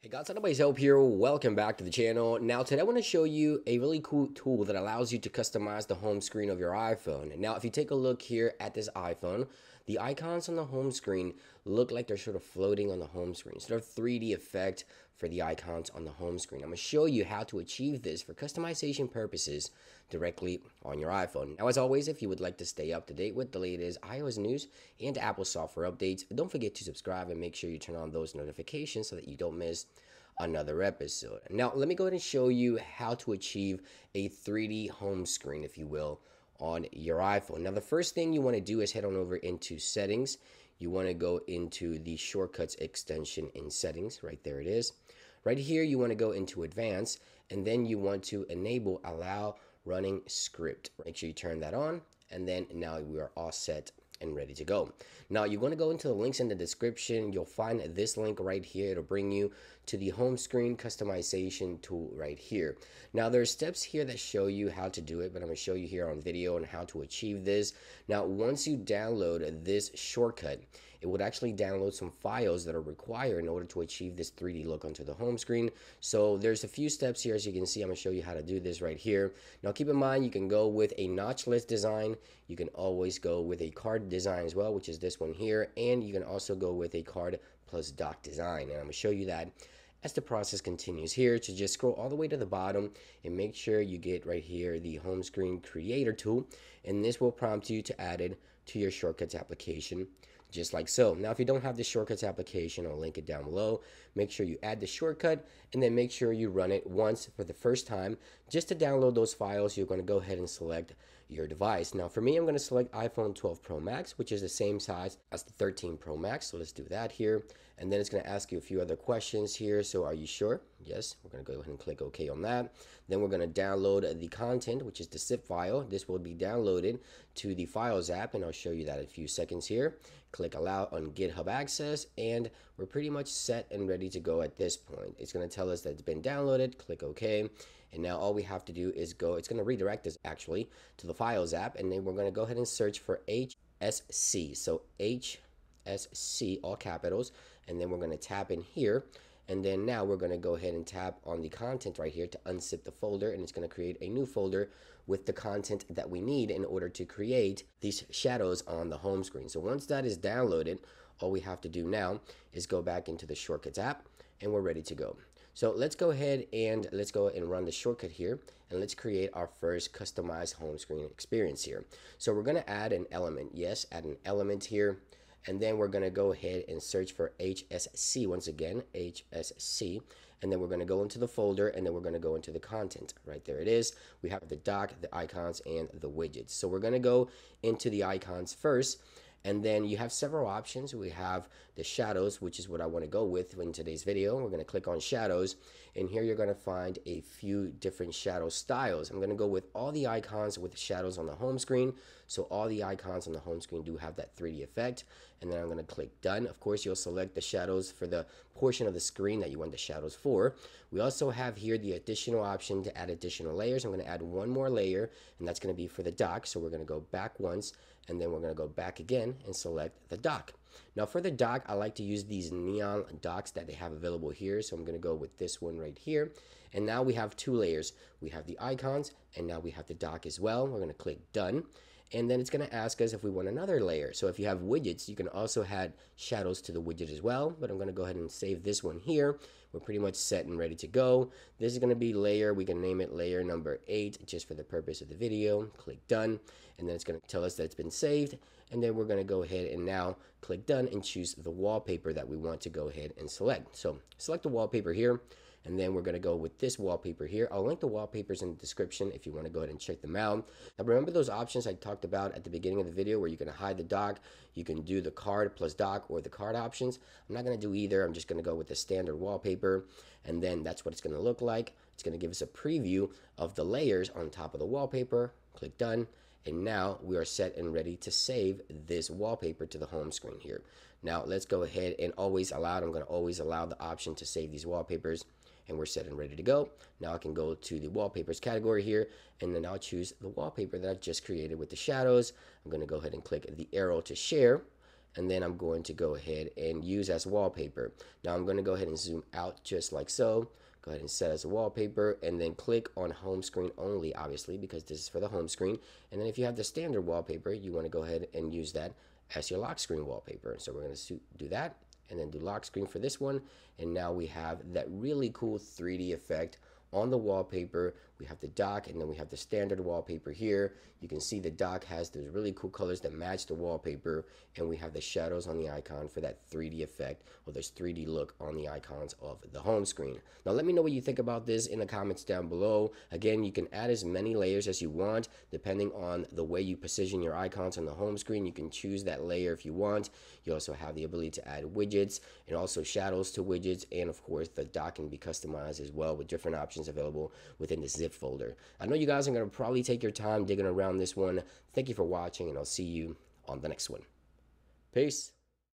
Hey guys, iDeviceHelp here. Welcome back to the channel. Now today I want to show you a really cool tool that allows you to customize the home screen of your iPhone. Now if you take a look here at this iPhone, the icons on the home screen look like they're sort of floating on the home screen. Sort of 3D effect for the icons on the home screen. I'm going to show you how to achieve this for customization purposes directly on your iPhone. Now as always, if you would like to stay up to date with the latest iOS news and Apple software updates, don't forget to subscribe and make sure you turn on those notifications so that you don't miss another episode. Now let me go ahead and show you how to achieve a 3D home screen, if you will, on your iPhone. Now the first thing you want to do is head on over into settings. You want to go into the shortcuts extension in settings. Right there it is. Right here you want to go into advanced, and then you want to enable allow running script. Make sure you turn that on, and then now we are all set and ready to go. Now you're going to go into the links in the description. You'll find this link right here. It'll bring you to the home screen customization tool right here. Now there's steps here that show you how to do it, but I'm going to show you here on video on how to achieve this. Now once you download this shortcut, it would actually download some files that are required in order to achieve this 3D look onto the home screen. So there's a few steps here. As you can see, I'm going to show you how to do this right here. Now keep in mind, you can go with a notchless design. You can always go with a card design as well, which is this one here. And you can also go with a card plus dock design. And I'm going to show you that as the process continues here. So just scroll all the way to the bottom and make sure you get right here the HomeScreen Creator Tool. And this will prompt you to add it to your shortcuts application, just like so. Now if you don't have the shortcuts application, I'll link it down below. Make sure you add the shortcut and then make sure you run it once for the first time. Just to download those files, you're going to go ahead and select your device. Now for me, I'm going to select iPhone 12 Pro Max, which is the same size as the 13 Pro Max. So let's do that here. And then it's going to ask you a few other questions here. So are you sure? Yes. We're going to go ahead and click OK on that. Then we're going to download the content, which is the zip file. This will be downloaded to the Files app, and I'll show you that in a few seconds here. Click allow on GitHub access, and we're pretty much set and ready to go at this point. It's going to tell us that it's been downloaded. Click OK. And now all we have to do is go, it's going to redirect us actually to the Files app, and then we're going to go ahead and search for HSC. So HSC, all capitals, and then we're going to tap in here. And then now we're going to go ahead and tap on the content right here to unzip the folder, and it's going to create a new folder with the content that we need in order to create these shadows on the home screen. So once that is downloaded, all we have to do now is go back into the shortcuts app, and we're ready to go. So let's go ahead and run the shortcut here, and let's create our first customized home screen experience here. So we're going to add an element. Yes, add an element here. And then we're going to go ahead and search for HSC once again, HSC. And then we're going to go into the folder, and then we're going to go into the content. Right there it is. We have the dock, the icons, and the widgets. So we're going to go into the icons first. And then you have several options. We have the shadows, which is what I want to go with in today's video. We're going to click on shadows, and here you're going to find a few different shadow styles. I'm going to go with all the icons with shadows on the home screen. So all the icons on the home screen do have that 3D effect. And then I'm going to click done. Of course, you'll select the shadows for the portion of the screen that you want the shadows for. We also have here the additional option to add additional layers. I'm going to add one more layer, and that's going to be for the dock. So we're going to go back once, and then we're going to go back again and select the dock. Now for the dock, I like to use these neon docks that they have available here. So I'm going to go with this one right here. And now we have two layers. We have the icons, and now we have the dock as well. We're going to click done. And then it's going to ask us if we want another layer. So if you have widgets, you can also add shadows to the widget as well. But I'm going to go ahead and save this one here. We're pretty much set and ready to go. This is going to be layer. We can name it layer number 8 just for the purpose of the video. Click done. And then it's going to tell us that it's been saved. And then we're going to go ahead and now click done and choose the wallpaper that we want to go ahead and select. So select the wallpaper here. And then we're going to go with this wallpaper here. I'll link the wallpapers in the description if you want to go ahead and check them out. Now remember those options I talked about at the beginning of the video where you can hide the dock, you can do the card plus dock or the card options. I'm not going to do either. I'm just going to go with the standard wallpaper, and then that's what it's going to look like. It's going to give us a preview of the layers on top of the wallpaper. Click done. And now we are set and ready to save this wallpaper to the home screen here. Now let's go ahead and always allow. I'm going to always allow the option to save these wallpapers. And we're set and ready to go. Now I can go to the wallpapers category here, and then I'll choose the wallpaper that I've just created with the shadows. I'm going to go ahead and click the arrow to share, and then I'm going to go ahead and use as wallpaper. Now I'm going to go ahead and zoom out just like so. Go ahead and set as a wallpaper and then click on home screen only, obviously, because this is for the home screen. And then if you have the standard wallpaper, you want to go ahead and use that as your lock screen wallpaper. So we're going to do that and then do lock screen for this one. And now we have that really cool 3D effect on the wallpaper. We have the dock and then we have the standard wallpaper here. You can see the dock has those really cool colors that match the wallpaper, and we have the shadows on the icon for that 3D effect, or this 3D look on the icons of the home screen. Now let me know what you think about this in the comments down below. Again, you can add as many layers as you want depending on the way you position your icons on the home screen. You can choose that layer if you want. You also have the ability to add widgets and also shadows to widgets, and of course the dock can be customized as well with different options available within the zip folder. I know you guys are going to probably take your time digging around this one. Thank you for watching, and I'll see you on the next one. Peace.